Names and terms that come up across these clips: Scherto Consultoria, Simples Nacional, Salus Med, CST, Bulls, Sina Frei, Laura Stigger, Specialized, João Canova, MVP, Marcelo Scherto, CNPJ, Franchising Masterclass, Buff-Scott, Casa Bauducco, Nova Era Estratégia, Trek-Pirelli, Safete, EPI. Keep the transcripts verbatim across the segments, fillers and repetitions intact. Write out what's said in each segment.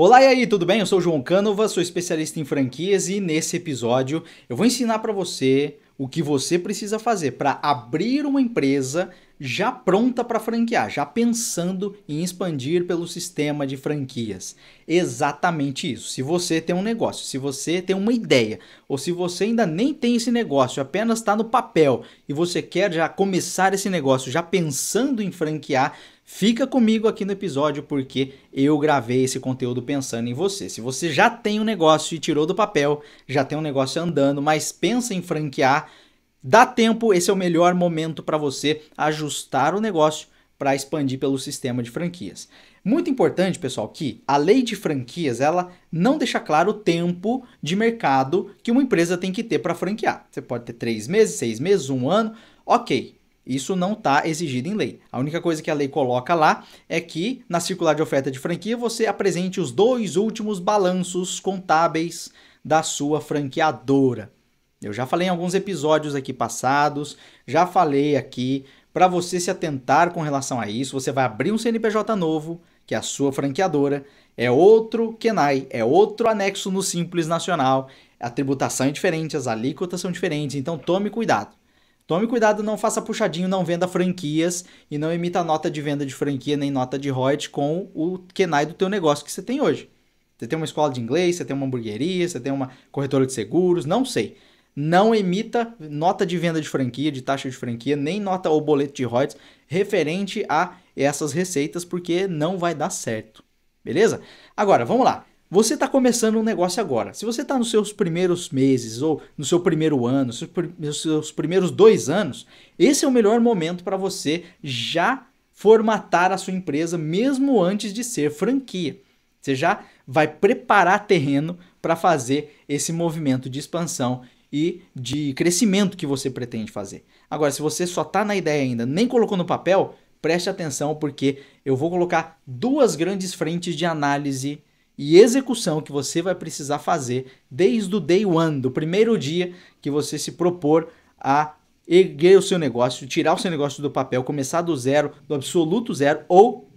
Olá, e aí, tudo bem? Eu sou o João Canova, sou especialista em franquias e nesse episódio eu vou ensinar para você o que você precisa fazer para abrir uma empresa já pronta para franquear, já pensando em expandir pelo sistema de franquias. Exatamente isso. Se você tem um negócio, se você tem uma ideia, ou se você ainda nem tem esse negócio, apenas está no papel e você quer já começar esse negócio já pensando em franquear, fica comigo aqui no episódio porque eu gravei esse conteúdo pensando em você. Se você já tem um negócio e tirou do papel, já tem um negócio andando, mas pensa em franquear, dá tempo, esse é o melhor momento para você ajustar o negócio para expandir pelo sistema de franquias. Muito importante, pessoal, que a lei de franquias, ela não deixa claro o tempo de mercado que uma empresa tem que ter para franquear. Você pode ter três meses, seis meses, um ano, ok. Isso não está exigido em lei. A única coisa que a lei coloca lá é que na circular de oferta de franquia você apresente os dois últimos balanços contábeis da sua franqueadora. Eu já falei em alguns episódios aqui passados, já falei aqui, para você se atentar com relação a isso, você vai abrir um C N P J novo, que é a sua franqueadora, é outro Kenai, é outro anexo no Simples Nacional, a tributação é diferente, as alíquotas são diferentes, então tome cuidado. Tome cuidado, não faça puxadinho, não venda franquias e não emita nota de venda de franquia nem nota de R O I T com o Kenai do teu negócio que você tem hoje. Você tem uma escola de inglês, você tem uma hamburgueria, você tem uma corretora de seguros, não sei. Não emita nota de venda de franquia, de taxa de franquia, nem nota ou boleto de R O I T referente a essas receitas, porque não vai dar certo, beleza? Agora, vamos lá. Você está começando um negócio agora. Se você está nos seus primeiros meses ou no seu primeiro ano, nos seus primeiros dois anos, esse é o melhor momento para você já formatar a sua empresa, mesmo antes de ser franquia. Você já vai preparar terreno para fazer esse movimento de expansão e de crescimento que você pretende fazer. Agora, se você só está na ideia ainda, nem colocou no papel, preste atenção porque eu vou colocar duas grandes frentes de análise e execução que você vai precisar fazer desde o day one, do primeiro dia que você se propor a erguer o seu negócio, tirar o seu negócio do papel, começar do zero, do absoluto zero, ou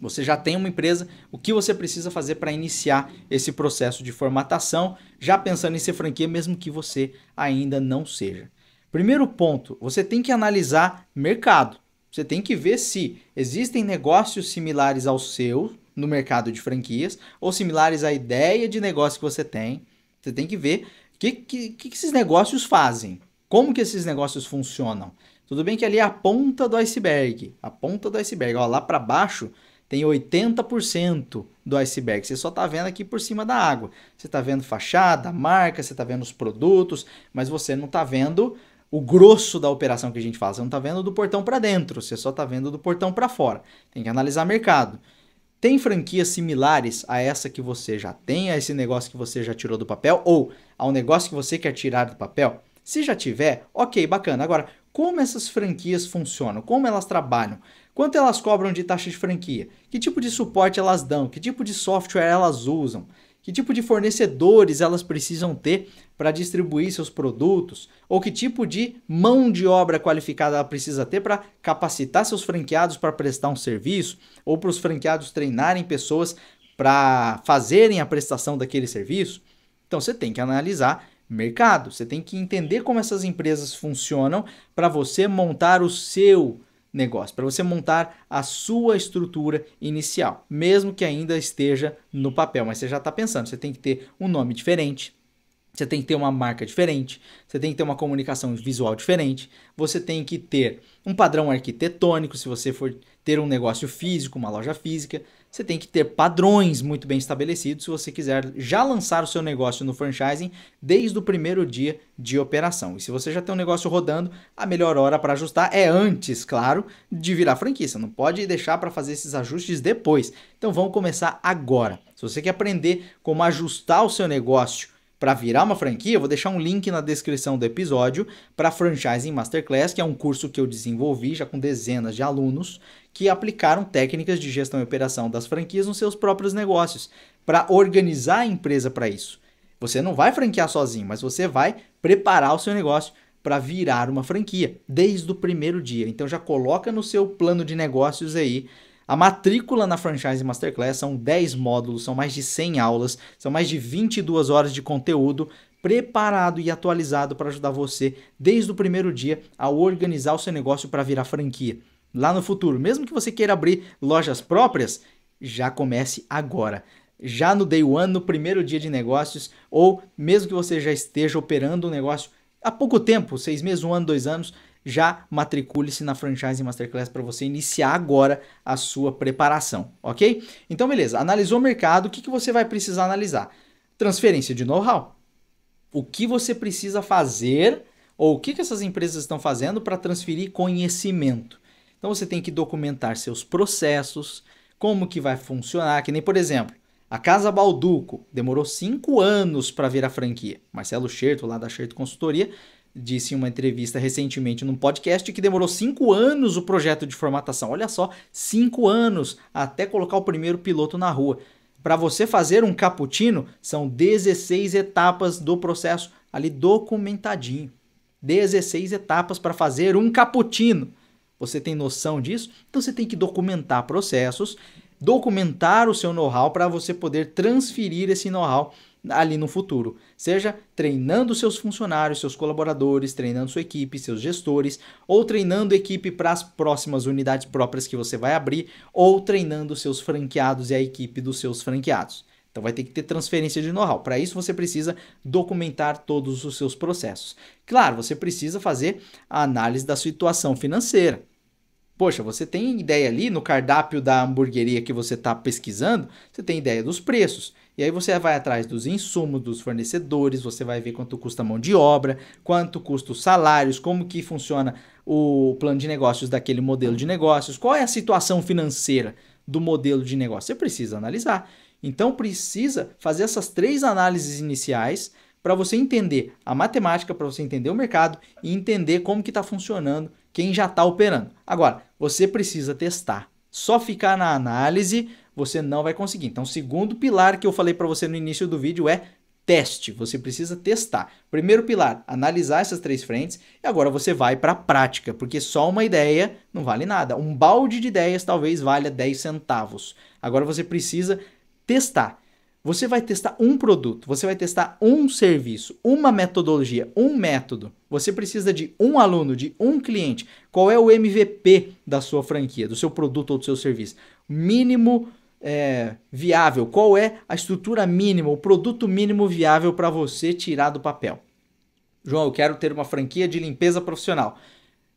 você já tem uma empresa, o que você precisa fazer para iniciar esse processo de formatação, já pensando em ser franquia, mesmo que você ainda não seja. Primeiro ponto, você tem que analisar mercado. Você tem que ver se existem negócios similares ao seu no mercado de franquias ou similares à ideia de negócio que você tem. Você tem que ver o que, que, que esses negócios fazem, como que esses negócios funcionam. Tudo bem que ali é a ponta do iceberg, a ponta do iceberg, ó, lá para baixo tem oitenta por cento do iceberg. Você só está vendo aqui por cima da água. Você está vendo fachada, marca, você está vendo os produtos, mas você não está vendo o grosso da operação que a gente faz. Você não está vendo do portão para dentro, você só está vendo do portão para fora. Tem que analisar mercado. Tem franquias similares a essa que você já tem, a esse negócio que você já tirou do papel ou ao negócio que você quer tirar do papel? Se já tiver, ok, bacana. Agora, como essas franquias funcionam? Como elas trabalham? Quanto elas cobram de taxa de franquia? Que tipo de suporte elas dão? Que tipo de software elas usam? Que tipo de fornecedores elas precisam ter para distribuir seus produtos? Ou que tipo de mão de obra qualificada ela precisa ter para capacitar seus franqueados para prestar um serviço? Ou para os franqueados treinarem pessoas para fazerem a prestação daquele serviço? Então você tem que analisar mercado, você tem que entender como essas empresas funcionam para você montar o seu negócio, para você montar a sua estrutura inicial, mesmo que ainda esteja no papel, mas você já está pensando, você tem que ter um nome diferente, você tem que ter uma marca diferente, você tem que ter uma comunicação visual diferente, você tem que ter um padrão arquitetônico, se você for ter um negócio físico, uma loja física, você tem que ter padrões muito bem estabelecidos se você quiser já lançar o seu negócio no franchising desde o primeiro dia de operação. E se você já tem um negócio rodando, a melhor hora para ajustar é antes, claro, de virar franquia. Você não pode deixar para fazer esses ajustes depois. Então vamos começar agora. Se você quer aprender como ajustar o seu negócio para virar uma franquia, eu vou deixar um link na descrição do episódio para a Franchising Masterclass, que é um curso que eu desenvolvi já com dezenas de alunos que aplicaram técnicas de gestão e operação das franquias nos seus próprios negócios para organizar a empresa para isso. Você não vai franquear sozinho, mas você vai preparar o seu negócio para virar uma franquia desde o primeiro dia. Então já coloca no seu plano de negócios aí A matrícula na Franchising Masterclass são dez módulos, são mais de cem aulas, são mais de vinte e duas horas de conteúdo preparado e atualizado para ajudar você desde o primeiro dia a organizar o seu negócio para virar franquia. Lá no futuro, mesmo que você queira abrir lojas próprias, já comece agora. Já no day one, no primeiro dia de negócios, ou mesmo que você já esteja operando um negócio há pouco tempo, seis meses, um ano, dois anos, já matricule-se na Franchising Masterclass para você iniciar agora a sua preparação, ok? Então, beleza. Analisou o mercado, o que, que você vai precisar analisar? Transferência de know-how. O que você precisa fazer ou o que, que essas empresas estão fazendo para transferir conhecimento. Então, você tem que documentar seus processos, como que vai funcionar, que nem, por exemplo, a Casa Bauducco demorou cinco anos para virar franquia. Marcelo Scherto, lá da Scherto Consultoria, disse em uma entrevista recentemente num podcast que demorou cinco anos o projeto de formatação. Olha só, cinco anos até colocar o primeiro piloto na rua. Para você fazer um cappuccino, são dezesseis etapas do processo ali documentadinho. dezesseis etapas para fazer um cappuccino. Você tem noção disso? Então você tem que documentar processos, documentar o seu know-how para você poder transferir esse know-how ali no futuro, seja treinando seus funcionários, seus colaboradores, treinando sua equipe, seus gestores, ou treinando equipe para as próximas unidades próprias que você vai abrir, ou treinando seus franqueados e a equipe dos seus franqueados. Então vai ter que ter transferência de know-how. Para isso você precisa documentar todos os seus processos. Claro, você precisa fazer a análise da situação financeira. Poxa, você tem ideia ali no cardápio da hamburgueria que você está pesquisando, você tem ideia dos preços. E aí você vai atrás dos insumos, dos fornecedores, você vai ver quanto custa a mão de obra, quanto custa os salários, como que funciona o plano de negócios daquele modelo de negócios, qual é a situação financeira do modelo de negócio. Você precisa analisar. Então precisa fazer essas três análises iniciais para você entender a matemática, para você entender o mercado e entender como que está funcionando quem já está operando. Agora, você precisa testar. Só ficar na análise, você não vai conseguir. Então, o segundo pilar que eu falei para você no início do vídeo é teste. Você precisa testar. Primeiro pilar, analisar essas três frentes. E agora você vai para a prática, porque só uma ideia não vale nada. Um balde de ideias talvez valha dez centavos. Agora você precisa testar. Você vai testar um produto, você vai testar um serviço, uma metodologia, um método. Você precisa de um aluno, de um cliente. Qual é o M V P da sua franquia, do seu produto ou do seu serviço? Mínimo é, viável. Qual é a estrutura mínima, o produto mínimo viável para você tirar do papel? João, eu quero ter uma franquia de limpeza profissional.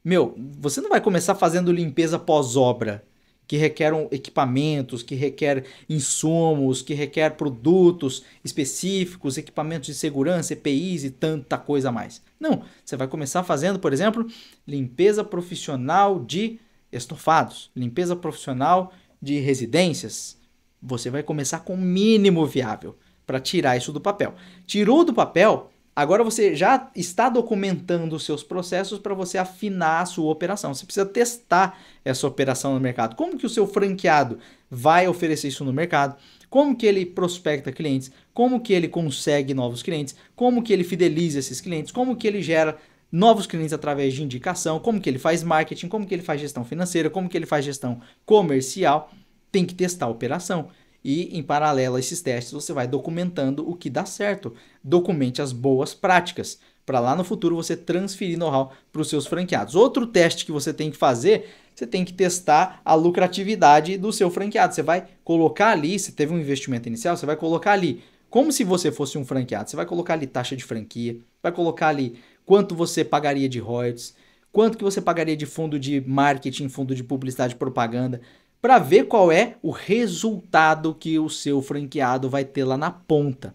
Meu, você não vai começar fazendo limpeza pós-obra, que requerem equipamentos, que requer insumos, que requer produtos específicos, equipamentos de segurança, E P Is e tanta coisa a mais. Não, você vai começar fazendo, por exemplo, limpeza profissional de estofados, limpeza profissional de residências. Você vai começar com o mínimo viável para tirar isso do papel. Tirou do papel, agora você já está documentando os seus processos para você afinar a sua operação. Você precisa testar essa operação no mercado. Como que o seu franqueado vai oferecer isso no mercado? Como que ele prospecta clientes? Como que ele consegue novos clientes? Como que ele fideliza esses clientes? Como que ele gera novos clientes através de indicação? Como que ele faz marketing? Como que ele faz gestão financeira? Como que ele faz gestão comercial? Tem que testar a operação. E, em paralelo a esses testes, você vai documentando o que dá certo. Documente as boas práticas, para lá no futuro você transferir know-how para os seus franqueados. Outro teste que você tem que fazer, você tem que testar a lucratividade do seu franqueado. Você vai colocar ali, se teve um investimento inicial, você vai colocar ali, como se você fosse um franqueado, você vai colocar ali taxa de franquia, vai colocar ali quanto você pagaria de royalties, quanto que você pagaria de fundo de marketing, fundo de publicidade e propaganda, para ver qual é o resultado que o seu franqueado vai ter lá na ponta.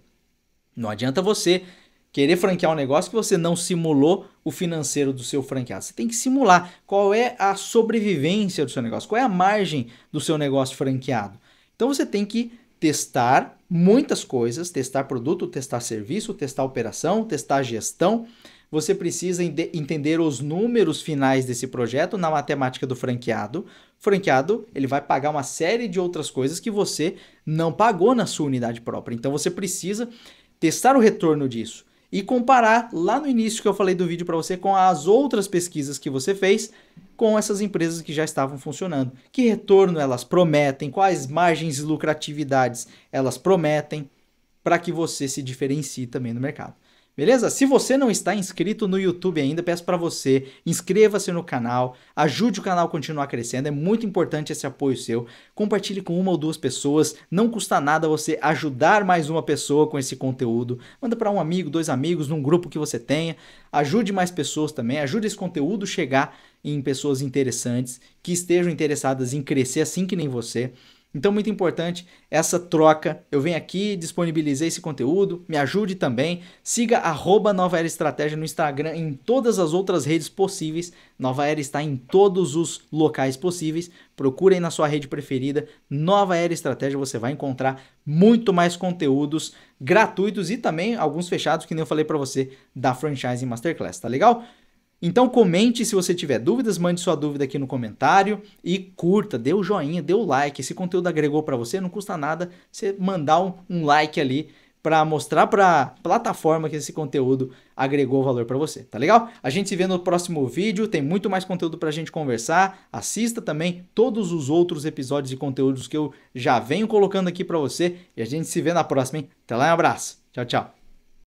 Não adianta você querer franquear um negócio que você não simulou o financeiro do seu franqueado. Você tem que simular qual é a sobrevivência do seu negócio, qual é a margem do seu negócio franqueado. Então você tem que testar muitas coisas, testar produto, testar serviço, testar operação, testar gestão. Você precisa ent- entender os números finais desse projeto na matemática do franqueado. O franqueado ele vai pagar uma série de outras coisas que você não pagou na sua unidade própria. Então você precisa testar o retorno disso. e comparar lá no início que eu falei do vídeo para você com as outras pesquisas que você fez com essas empresas que já estavam funcionando. Que retorno elas prometem, quais margens e lucratividades elas prometem para que você se diferencie também no mercado. Beleza? Se você não está inscrito no YouTube ainda, peço para você, inscreva-se no canal, ajude o canal a continuar crescendo, é muito importante esse apoio seu. Compartilhe com uma ou duas pessoas, não custa nada você ajudar mais uma pessoa com esse conteúdo. Manda para um amigo, dois amigos, num grupo que você tenha, ajude mais pessoas também, ajude esse conteúdo a chegar em pessoas interessantes, que estejam interessadas em crescer assim que nem você. Então, muito importante essa troca. Eu venho aqui, disponibilizei esse conteúdo, me ajude também. Siga arroba Nova Era Estratégia no Instagram, em todas as outras redes possíveis. Nova Era está em todos os locais possíveis. Procurem na sua rede preferida, Nova Era Estratégia, você vai encontrar muito mais conteúdos gratuitos e também alguns fechados, que nem eu falei para você, da Franchising Masterclass, tá legal? Então comente se você tiver dúvidas, mande sua dúvida aqui no comentário e curta, dê o joinha, dê o like. Esse conteúdo agregou para você, não custa nada você mandar um, um like ali para mostrar para a plataforma que esse conteúdo agregou valor para você, tá legal? A gente se vê no próximo vídeo, tem muito mais conteúdo para a gente conversar. Assista também todos os outros episódios e conteúdos que eu já venho colocando aqui para você e a gente se vê na próxima, hein? Até lá, um abraço, tchau, tchau.